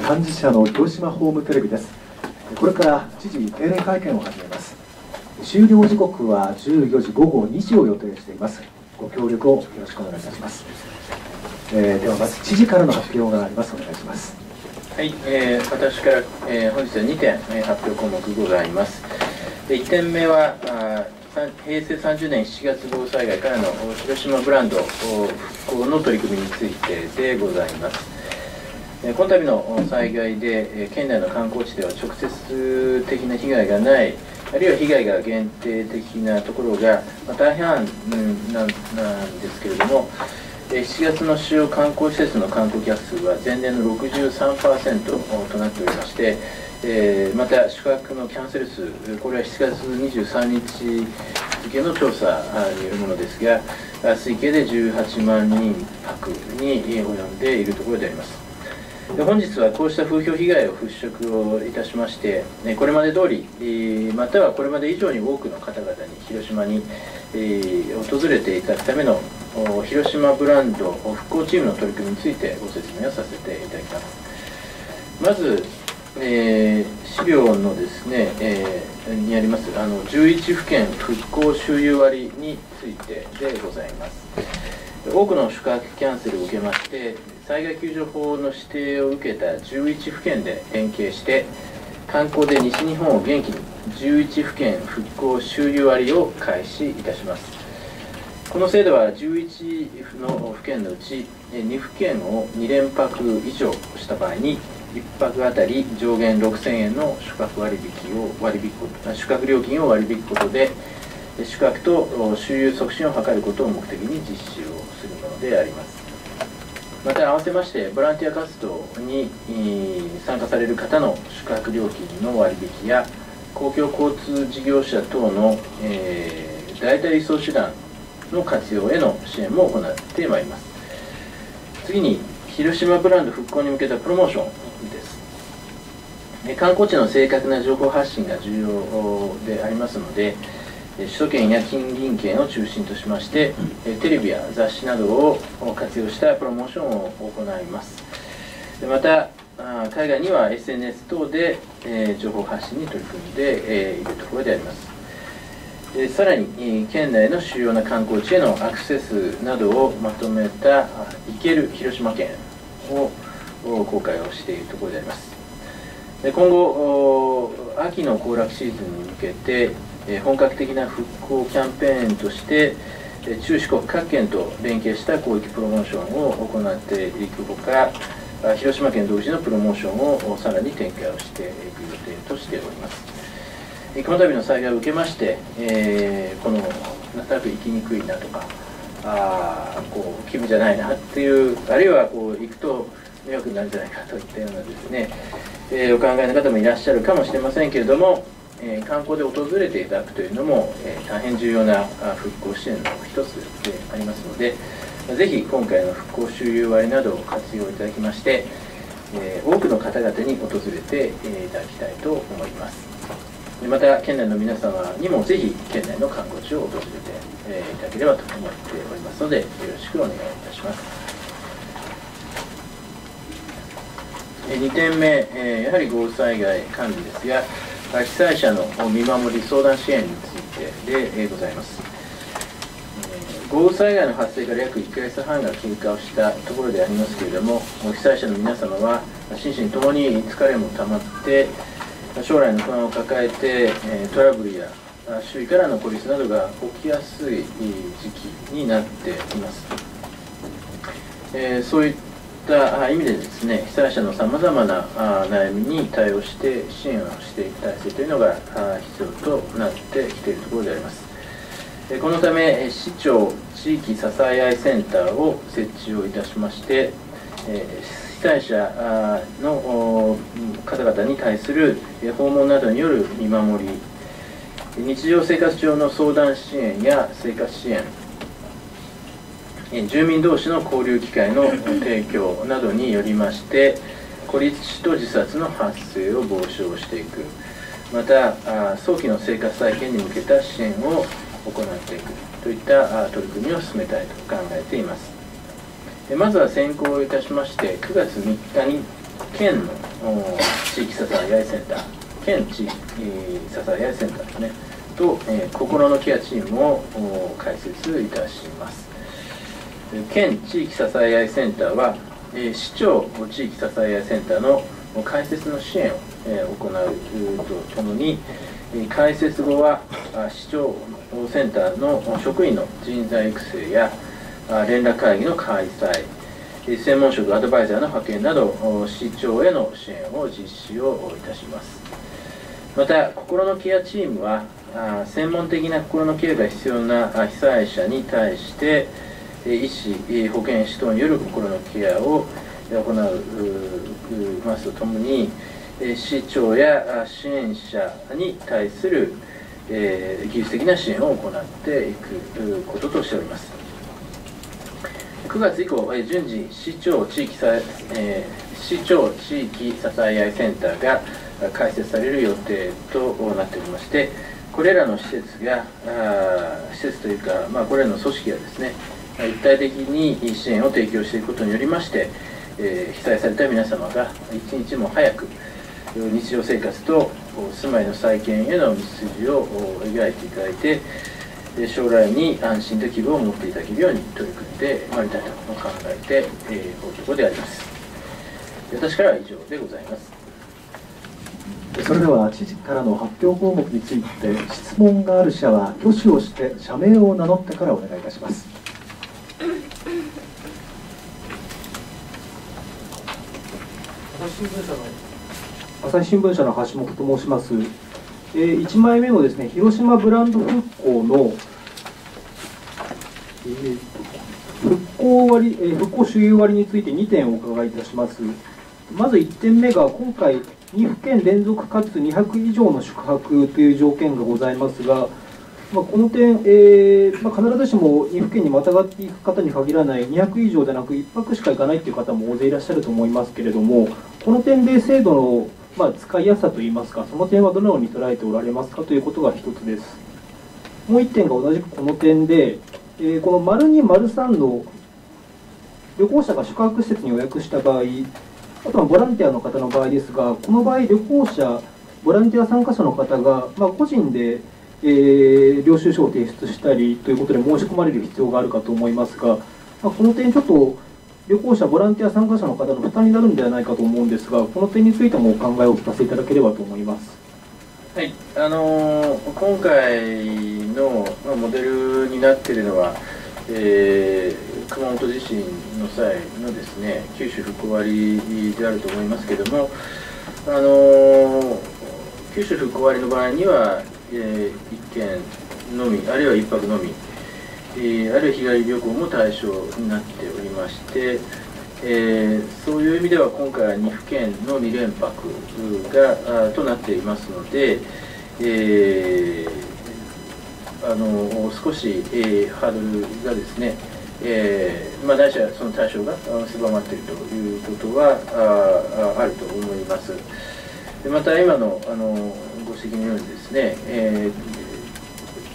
幹事社の広島ホームテレビです。これから知事定例会見を始めます。終了時刻は14時午後2時を予定しています。ご協力をよろしくお願いいたします。ではまず知事からの発表があります。お願いします。はい、私から、本日は2点、発表項目ございます。1点目は平成30年7月豪雨災害からの広島ブランド復興の取り組みについてでございます。この度の災害で県内の観光地では直接的な被害がない、あるいは被害が限定的なところが大半なんですけれども、7月の主要観光施設の観光客数は前年の 63% となっておりまして、また宿泊のキャンセル数、これは7月23日付の調査によるものですが、推計で18万人泊に及んでいるところであります。本日はこうした風評被害を払拭をいたしまして、これまで通りまたはこれまで以上に多くの方々に広島に訪れていただくための広島ブランド復興チームの取り組みについてご説明をさせていただきます。まず資料のですね、にあります11府県復興周遊割についてでございます。多くの宿泊キャンセルを受けまして、災害救助法の指定を受けた11府県で連携して観光で西日本を元気に11府県復興周遊割を開始いたします。この制度は11の府県のうち2府県を2連泊以上した場合に1泊あたり上限6000円の宿泊料金を割り引くことで、宿泊と周遊促進を図ることを目的に実施をするものであります。また合わせましてボランティア活動に参加される方の宿泊料金の割引や公共交通事業者等の代替輸送手段の活用への支援も行ってまいります。次に広島ブランド復興に向けたプロモーションです。観光地の正確な情報発信が重要でありますので、首都圏や近隣県を中心としましてテレビや雑誌などを活用したプロモーションを行います。また海外には SNS 等で情報発信に取り組んでいるところであります。さらに県内の主要な観光地へのアクセスなどをまとめた「行ける広島県」を公開をしているところであります。今後秋の行楽シーズンに向けて本格的な復興キャンペーンとして中四国各県と連携した広域プロモーションを行っていくほか、広島県独自のプロモーションをさらに展開をしていく予定としております。この度の災害を受けまして、このなんとなく行きにくいなとか、こう気分じゃないなっていう、あるいはこう行くと迷惑になるんじゃないかといったようなですね、お考えの方もいらっしゃるかもしれませんけれども、観光で訪れていただくというのも大変重要な復興支援の一つでありますので、ぜひ今回の復興周遊割などを活用いただきまして、多くの方々に訪れていただきたいと思います。また県内の皆様にもぜひ県内の観光地を訪れていただければと思っておりますので、よろしくお願いいたします。2点目、やはり豪雨災害管理ですが、被災者の見守り相談支援についてでございます。豪雨災害の発生から約1ヶ月半が経過をしたところでありますけれども、被災者の皆様は心身ともに疲れもたまって将来の不安を抱えてトラブルや周囲からの孤立などが起きやすい時期になっています。そういった意味でですね、被災者のさまざまな悩みに対応して支援をしていく体制というのが必要となってきているところであります。このため市長地域支え合いセンターを設置をいたしまして、被災者の方々に対する訪問などによる見守り、日常生活上の相談支援や生活支援、住民同士の交流機会の提供などによりまして孤立死と自殺の発生を防止をしていく、また早期の生活再建に向けた支援を行っていくといった取り組みを進めたいと考えています。まずは先行いたしまして、9月3日に県の地域支えあいセンター、県地域支えあいセンターですね、と、心のケアチームを開設いたします。県地域支えあいセンターは、市長地域支えあいセンターの開設の支援を行うとともに、開設後は市長センターの職員の人材育成や連絡会議の開催、専門職アドバイザーの派遣など市長への支援を実施をいたします。また心のケアチームは専門的な心のケアが必要な被災者に対して医師、保健師等による心のケアを行いますとともに、市長や支援者に対する技術的な支援を行っていくこととしております。9月以降、順次市長地域支え合いセンターが開設される予定となっておりまして、これらの施設というか、これらの組織がですね、一体的に支援を提供していくことによりまして、被災された皆様が一日も早く日常生活と住まいの再建への道筋を描いていただいて、将来に安心と希望を持っていただけるように取り組んでまいりたいと考えておるところであります。私からは以上でございます。それでは知事からの発表項目について、質問がある者は挙手をして社名を名乗ってからお願いいたします。朝日新聞社の橋本と申します。1枚目のですね、広島ブランド復興の、復興主有割について2点お伺いいたします。まず1点目が、今回、2府県連続かつ200以上の宿泊という条件がございますが、この点、必ずしも2府県にまたがっていく方に限らない、200以上でなく1泊しか行かないという方も大勢いらっしゃると思いますけれども、この点で制度の使いやすさといいますか、その点はどのように捉えておられますかということが1つです。もう1点が同じくこの点で、この丸2、丸3の旅行者が宿泊施設に予約した場合、あとはボランティアの方の場合ですが、この場合、旅行者、ボランティア参加者の方が、個人で領収書を提出したりということで申し込まれる必要があるかと思いますが、この点、ちょっと旅行者、ボランティア参加者の方の負担になるんではないかと思うんですが、この点についてもお考えを聞かせていただければと思います。はい、今回のモデルになっているのは、熊本地震の際のですね、九州復興割であると思いますけれども、九州復興割の場合には、1件のみ、あるいは1泊のみ、あるいは日帰り旅行も対象になっておりまして、そういう意味では今回は2府県の2連泊となっていますので、少し、ハードルがですね、ないしはその対象が狭まっているということは あると思います。でまた今のご指摘のようにですね、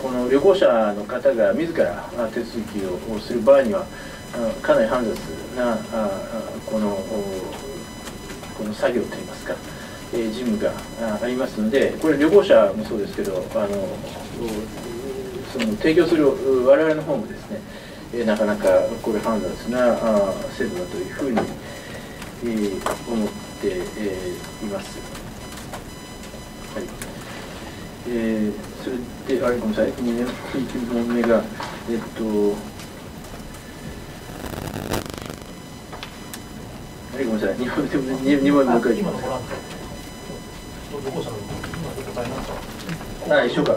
この旅行者の方が自ら手続きをする場合には、かなり煩雑なこの作業といいますか、事務がありますので、これ、旅行者もそうですけど、その提供する我々の方もですね、なかなかこれ、煩雑な制度だというふうに思っています。はい、それで、ごめんなさい、2問目が、ごめんなさい、2問目もう一回いきますか。一緒か。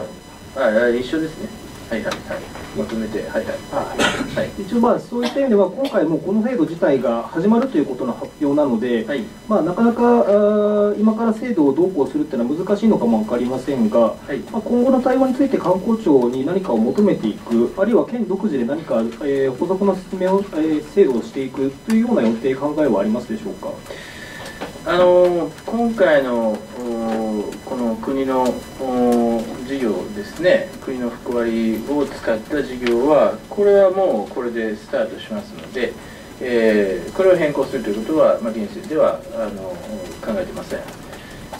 一緒ですね。はいはいはい。まとめて、はいはい。一応、そういった意味では、今回もこの制度自体が始まるということの発表なので、はい、なかなか今から制度をどうこうするというのは難しいのかも分かりませんが、はい、今後の対応について観光庁に何かを求めていく、あるいは県独自で何か補足の説明を、制度をしていくというような予定、考えはありますでしょうか。今回のこの国の事業ですね、国の復興割を使った事業は、これはもうこれでスタートしますので、これを変更するということは、現時点では考えていません。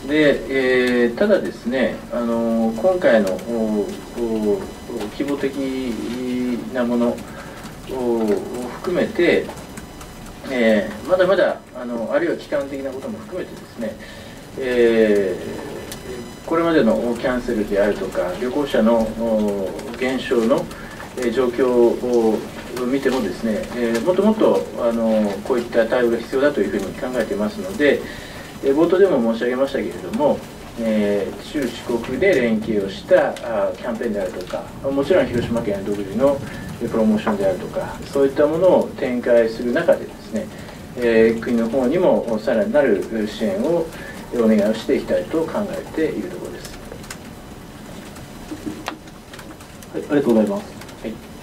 で、ただですね、今回の規模的なものを含めて、まだまだあるいは期間的なことも含めてですね、これまでのキャンセルであるとか旅行者の減少の状況を見てもですね、もっともっとこういった対応が必要だというふうに考えていますので、冒頭でも申し上げましたけれども、州四国で連携をしたキャンペーンであるとか、もちろん広島県独自のプロモーションであるとか、そういったものを展開する中でですね、国の方にもさらなる支援をお願いをしていきたいと考えているところです。はい、ありがとうございます。はい。